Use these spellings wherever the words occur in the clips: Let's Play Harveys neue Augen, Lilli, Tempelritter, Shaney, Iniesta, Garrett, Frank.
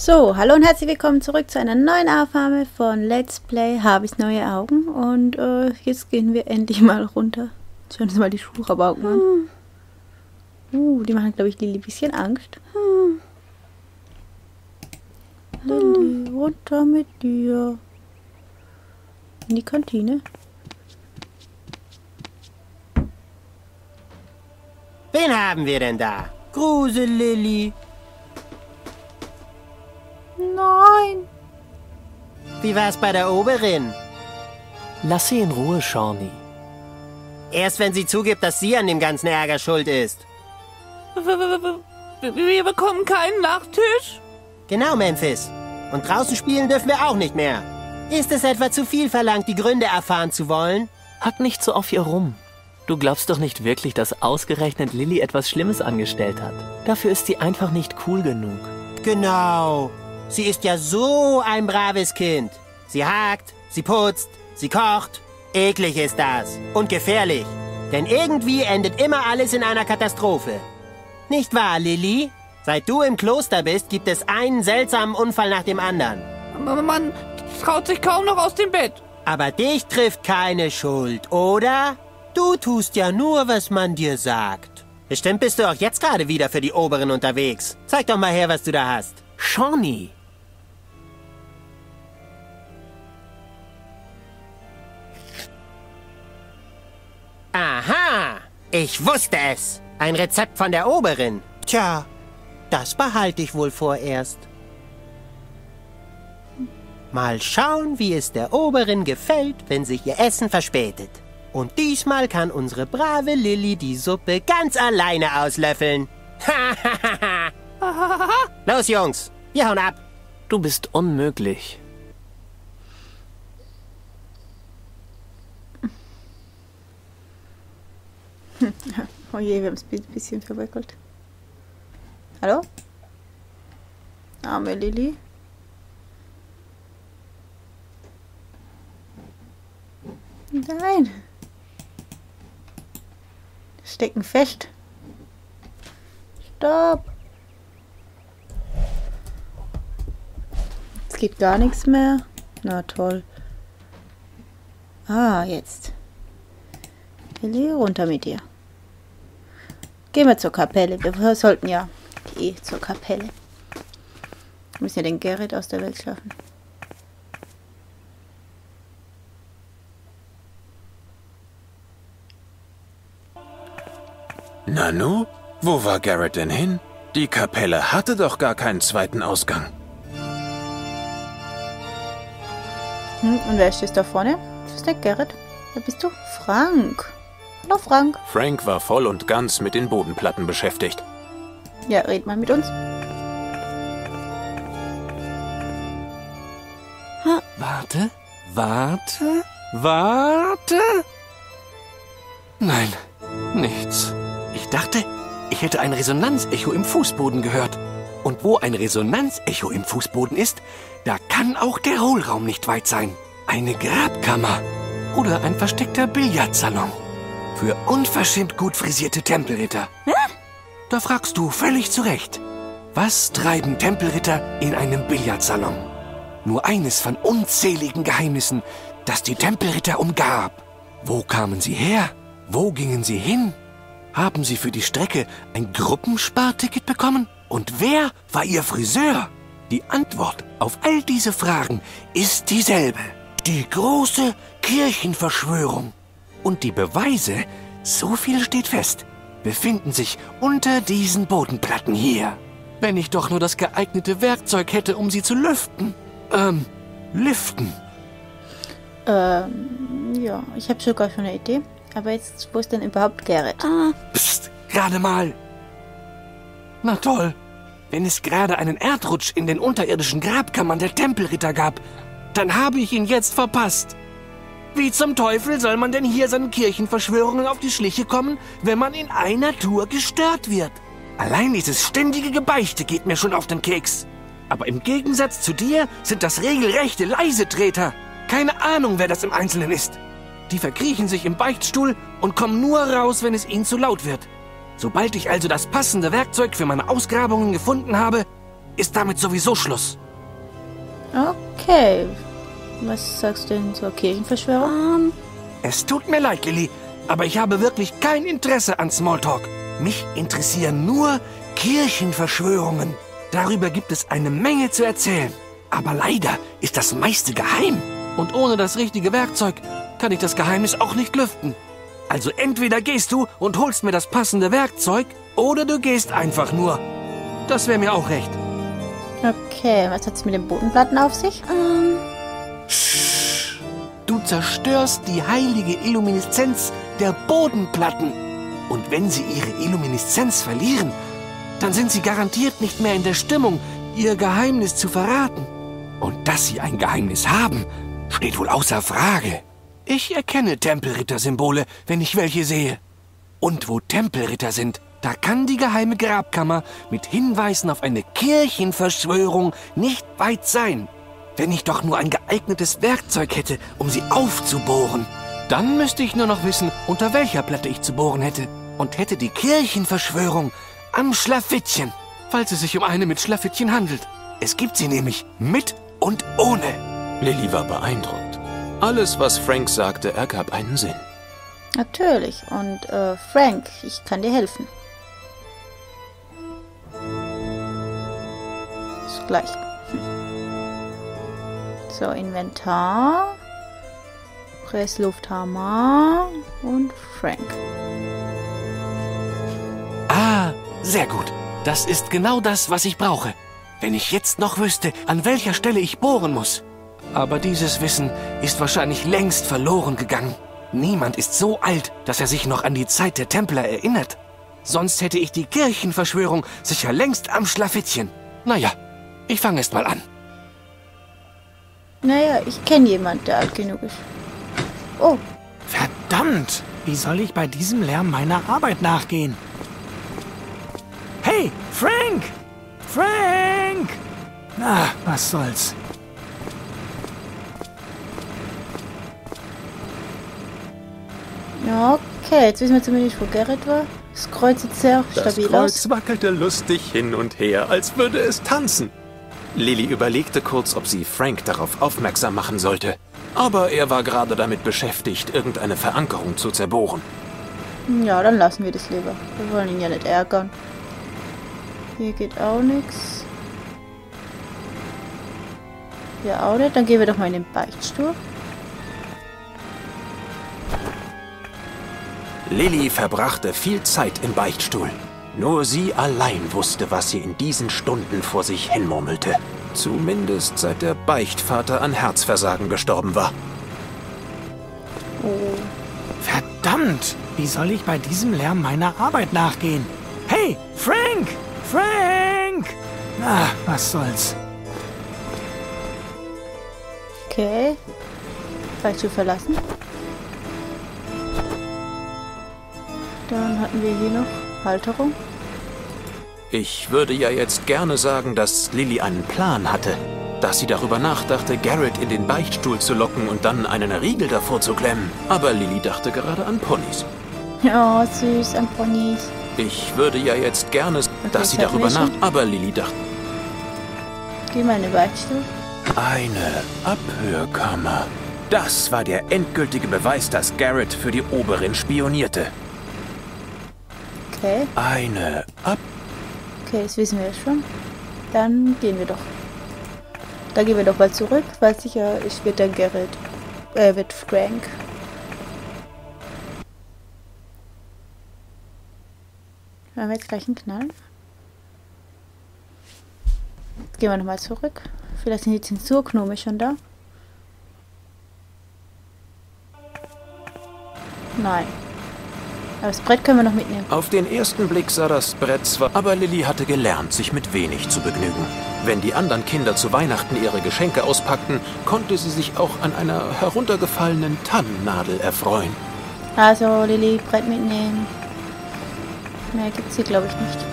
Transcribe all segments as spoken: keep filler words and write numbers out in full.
So, hallo und herzlich willkommen zurück zu einer neuen Aufnahme von Let's Play Harveys neue Augen. Und äh, jetzt gehen wir endlich mal runter. Schauen wir uns mal die Schuhrauben an. Hm. Uh, die machen, glaube ich, Lili ein bisschen Angst. Hm. Lili, runter mit dir. In die Kantine. Wen haben wir denn da? Grusel, Lili. Nein. Wie war's bei der Oberin? Lass sie in Ruhe, Shawnee. Erst wenn sie zugibt, dass sie an dem ganzen Ärger schuld ist. Wir bekommen keinen Nachtisch? Genau, Memphis. Und draußen spielen dürfen wir auch nicht mehr. Ist es etwa zu viel verlangt, die Gründe erfahren zu wollen? Hack nicht so auf ihr rum. Du glaubst doch nicht wirklich, dass ausgerechnet Lili etwas Schlimmes angestellt hat. Dafür ist sie einfach nicht cool genug. Genau. Sie ist ja so ein braves Kind. Sie hakt, sie putzt, sie kocht. Eklig ist das. Und gefährlich. Denn irgendwie endet immer alles in einer Katastrophe. Nicht wahr, Lili? Seit du im Kloster bist, gibt es einen seltsamen Unfall nach dem anderen. Man traut sich kaum noch aus dem Bett. Aber dich trifft keine Schuld, oder? Du tust ja nur, was man dir sagt. Bestimmt bist du auch jetzt gerade wieder für die Oberin unterwegs. Zeig doch mal her, was du da hast. Shawnee. Aha, ich wusste es. Ein Rezept von der Oberin. Tja, das behalte ich wohl vorerst. Mal schauen, wie es der Oberin gefällt, wenn sich ihr Essen verspätet. Und diesmal kann unsere brave Lili die Suppe ganz alleine auslöffeln. Los, Jungs, wir hauen ab. Du bist unmöglich. Oh je, wir haben es ein bisschen verwickelt. Hallo? Arme Lili. Nein. Stecken fest. Stopp. Es geht gar nichts mehr. Na toll. Ah, jetzt. Lili, runter mit dir. Gehen wir zur Kapelle. Wir sollten ja eh zur Kapelle. Wir müssen ja den Garrett aus der Welt schaffen. Nanu? Wo war Garrett denn hin? Die Kapelle hatte doch gar keinen zweiten Ausgang. Hm, und wer ist das da vorne? Das ist der Garrett. Wer bist du? Frank. Hallo, Frank. Frank war voll und ganz mit den Bodenplatten beschäftigt. Ja, red mal mit uns. Ha. Warte, warte, warte. Nein, nichts. Ich dachte, ich hätte ein Resonanzecho im Fußboden gehört. Und wo ein Resonanzecho im Fußboden ist, da kann auch der Hohlraum nicht weit sein. Eine Grabkammer oder ein versteckter Billardsalon für unverschämt gut frisierte Tempelritter. Hä? Da fragst du völlig zu Recht. Was treiben Tempelritter in einem Billardsalon? Nur eines von unzähligen Geheimnissen, das die Tempelritter umgab. Wo kamen sie her? Wo gingen sie hin? Haben Sie für die Strecke ein Gruppensparticket bekommen? Und wer war Ihr Friseur? Die Antwort auf all diese Fragen ist dieselbe. Die große Kirchenverschwörung. Und die Beweise, so viel steht fest, befinden sich unter diesen Bodenplatten hier. Wenn ich doch nur das geeignete Werkzeug hätte, um sie zu lüften. Ähm, lüften. Ähm, ja, ich habe sogar schon eine Idee. Aber jetzt, wo ist denn überhaupt Garrett? Ah. Psst, gerade mal. Na toll. Wenn es gerade einen Erdrutsch in den unterirdischen Grabkammern der Tempelritter gab, dann habe ich ihn jetzt verpasst. Wie zum Teufel soll man denn hier seinen Kirchenverschwörungen auf die Schliche kommen, wenn man in einer Tour gestört wird? Allein dieses ständige Gebeichte geht mir schon auf den Keks. Aber im Gegensatz zu dir sind das regelrechte Leisetreter. Keine Ahnung, wer das im Einzelnen ist. Die verkriechen sich im Beichtstuhl und kommen nur raus, wenn es ihnen zu laut wird. Sobald ich also das passende Werkzeug für meine Ausgrabungen gefunden habe, ist damit sowieso Schluss. Okay. Was sagst du denn zur Kirchenverschwörung? Es tut mir leid, Lilly, aber ich habe wirklich kein Interesse an Smalltalk. Mich interessieren nur Kirchenverschwörungen. Darüber gibt es eine Menge zu erzählen. Aber leider ist das meiste geheim. Und ohne das richtige Werkzeug kann ich das Geheimnis auch nicht lüften. Also entweder gehst du und holst mir das passende Werkzeug, oder du gehst einfach nur. Das wäre mir auch recht. Okay, was hat es mit den Bodenplatten auf sich? Ähm... Shh, du zerstörst die heilige Illumineszenz der Bodenplatten. Und wenn sie ihre Illumineszenz verlieren, dann sind sie garantiert nicht mehr in der Stimmung, ihr Geheimnis zu verraten. Und dass sie ein Geheimnis haben, steht wohl außer Frage. Ich erkenne Tempelritter-Symbole, wenn ich welche sehe. Und wo Tempelritter sind, da kann die geheime Grabkammer mit Hinweisen auf eine Kirchenverschwörung nicht weit sein. Wenn ich doch nur ein geeignetes Werkzeug hätte, um sie aufzubohren, dann müsste ich nur noch wissen, unter welcher Platte ich zu bohren hätte. Und hätte die Kirchenverschwörung am Schlafittchen, falls es sich um eine mit Schlafittchen handelt. Es gibt sie nämlich mit und ohne. Lilly war beeindruckt. Alles, was Frank sagte, ergab einen Sinn. Natürlich. Und äh, Frank, ich kann dir helfen. Bis gleich. Hm. So, Inventar. Presslufthammer. Und Frank. Ah, sehr gut. Das ist genau das, was ich brauche. Wenn ich jetzt noch wüsste, an welcher Stelle ich bohren muss. Aber dieses Wissen ist wahrscheinlich längst verloren gegangen. Niemand ist so alt, dass er sich noch an die Zeit der Templer erinnert. Sonst hätte ich die Kirchenverschwörung sicher längst am Schlafittchen. Naja, ich fange erst mal an. Naja, ich kenne jemanden, der alt genug ist. Oh. Verdammt! Wie soll ich bei diesem Lärm meiner Arbeit nachgehen? Hey, Frank! Frank! Na, was soll's? Okay, jetzt wissen wir zumindest, wo Garrett war. Das Kreuz sieht sehr stabil aus. Das Kreuz wackelte lustig hin und her, als würde es tanzen. Lilly überlegte kurz, ob sie Frank darauf aufmerksam machen sollte. Aber er war gerade damit beschäftigt, irgendeine Verankerung zu zerbohren. Ja, dann lassen wir das lieber. Wir wollen ihn ja nicht ärgern. Hier geht auch nichts. Hier auch nicht. Dann gehen wir doch mal in den Beichtstuhl. Lilly verbrachte viel Zeit im Beichtstuhl. Nur sie allein wusste, was sie in diesen Stunden vor sich hinmurmelte. Zumindest seit der Beichtvater an Herzversagen gestorben war. Oh. Verdammt! Wie soll ich bei diesem Lärm meiner Arbeit nachgehen? Hey, Frank! Frank! Na, was soll's? Okay. Beichtstuhl verlassen. Dann hatten wir hier noch Halterung. Ich würde ja jetzt gerne sagen, dass Lilly einen Plan hatte. Dass sie darüber nachdachte, Garrett in den Beichtstuhl zu locken und dann einen Riegel davor zu klemmen. Aber Lilly dachte gerade an Ponys. Oh, süß, an Ponys. Ich würde ja jetzt gerne, okay, dass sie darüber nach... Aber Lilly dachte... Geh mal in den Beichtstuhl. Eine Abhörkammer. Das war der endgültige Beweis, dass Garrett für die Oberin spionierte. Okay. Eine ab. Okay, das wissen wir ja schon. Dann gehen wir doch. Da gehen wir doch mal zurück, weil sicher ich wird dann Garrett. Äh, wird Frank. Haben wir jetzt gleich einen Knall? Jetzt gehen wir nochmal zurück. Vielleicht sind die Zensurgnome schon da. Nein. Aber das Brett können wir noch mitnehmen. Auf den ersten Blick sah das Brett zwar... Aber Lilly hatte gelernt, sich mit wenig zu begnügen. Wenn die anderen Kinder zu Weihnachten ihre Geschenke auspackten, konnte sie sich auch an einer heruntergefallenen Tannennadel erfreuen. Also, Lilly, Brett mitnehmen. Mehr gibt's hier, glaube ich, nicht.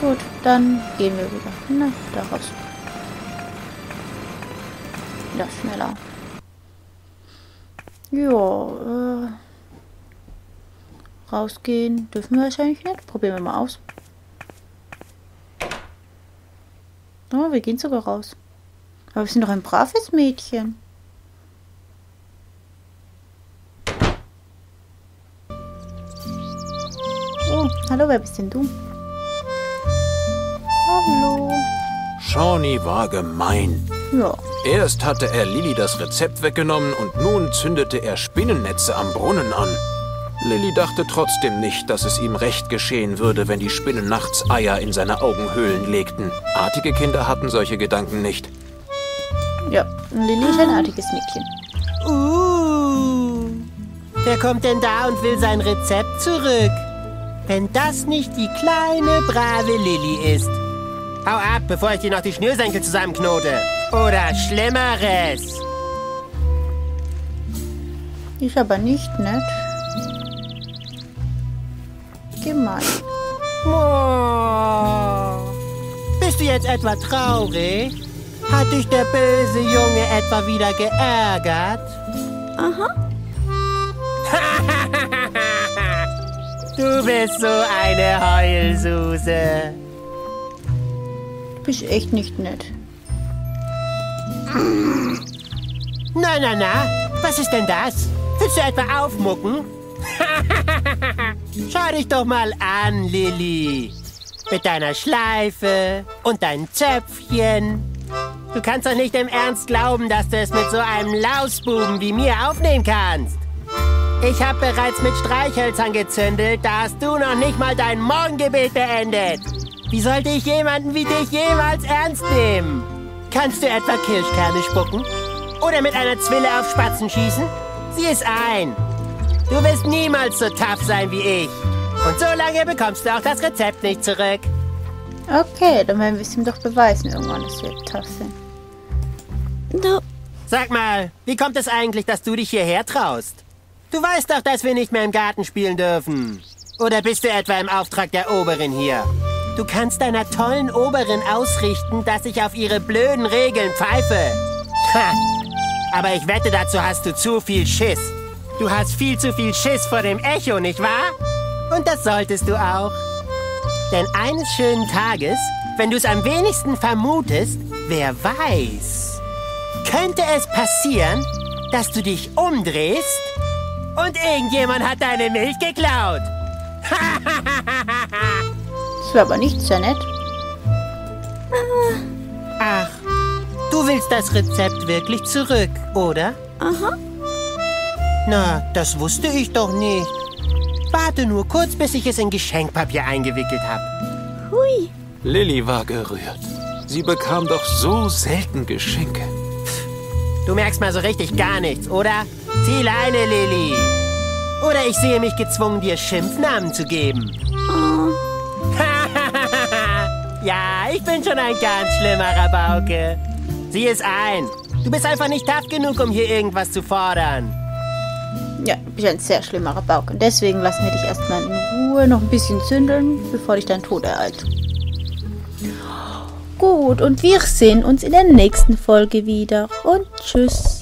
Gut, dann gehen wir wieder. Na, da raus. Ja, schneller. Ja, äh, rausgehen dürfen wir wahrscheinlich nicht. Probieren wir mal aus. Oh, wir gehen sogar raus. Aber wir sind doch ein braves Mädchen. Oh, hallo, wer bist denn du? Hallo. Shawnee war gemein. Ja. Erst hatte er Lilly das Rezept weggenommen und nun zündete er Spinnennetze am Brunnen an. Lilly dachte trotzdem nicht, dass es ihm recht geschehen würde, wenn die Spinnen nachts Eier in seine Augenhöhlen legten. Artige Kinder hatten solche Gedanken nicht. Ja, Lilly ist ein artiges Mädchen. Uh, wer kommt denn da und will sein Rezept zurück? Wenn das nicht die kleine, brave Lilly ist. Hau ab, bevor ich dir noch die Schnürsenkel zusammenknote. Oder Schlimmeres. Ist aber nicht nett. Gemein. Oh, bist du jetzt etwa traurig? Hat dich der böse Junge etwa wieder geärgert? Aha. Du bist so eine Heulsuse. Bist echt nicht nett. Na, na, na. Was ist denn das? Willst du etwa aufmucken? Schau dich doch mal an, Lilly. Mit deiner Schleife und deinen Zöpfchen. Du kannst doch nicht im Ernst glauben, dass du es mit so einem Lausbuben wie mir aufnehmen kannst. Ich habe bereits mit Streichhölzern gezündelt, da hast du noch nicht mal dein Morgengebet beendet. Wie sollte ich jemanden wie dich jemals ernst nehmen? Kannst du etwa Kirschkerne spucken? Oder mit einer Zwille auf Spatzen schießen? Sieh es ein. Du wirst niemals so tough sein wie ich. Und so lange bekommst du auch das Rezept nicht zurück. Okay, dann werden wir es ihm doch beweisen irgendwann, dass wir tough sind. No. Sag mal, wie kommt es eigentlich, dass du dich hierher traust? Du weißt doch, dass wir nicht mehr im Garten spielen dürfen. Oder bist du etwa im Auftrag der Oberin hier? Du kannst deiner tollen Oberin ausrichten, dass ich auf ihre blöden Regeln pfeife. Ha! Aber ich wette, dazu hast du zu viel Schiss. Du hast viel zu viel Schiss vor dem Echo, nicht wahr? Und das solltest du auch. Denn eines schönen Tages, wenn du es am wenigsten vermutest, wer weiß, könnte es passieren, dass du dich umdrehst und irgendjemand hat deine Milch geklaut. Das war aber nicht sehr nett. Ach, du willst das Rezept wirklich zurück, oder? Aha. Na, das wusste ich doch nicht. Warte nur kurz, bis ich es in Geschenkpapier eingewickelt habe. Hui. Lilly war gerührt. Sie bekam doch so selten Geschenke. Du merkst mal so richtig gar nichts, oder? Zieh Leine, Lilly. Oder ich sehe mich gezwungen, dir Schimpfnamen zu geben. Oh. Ja, ich bin schon ein ganz schlimmer Rabauke. Sieh es ein. Du bist einfach nicht tough genug, um hier irgendwas zu fordern. Ja, du bist ein sehr schlimmer Rabauke. Und deswegen lassen wir dich erstmal in Ruhe noch ein bisschen zündeln, bevor dich dein Tod ereilt. Gut, und wir sehen uns in der nächsten Folge wieder. Und tschüss.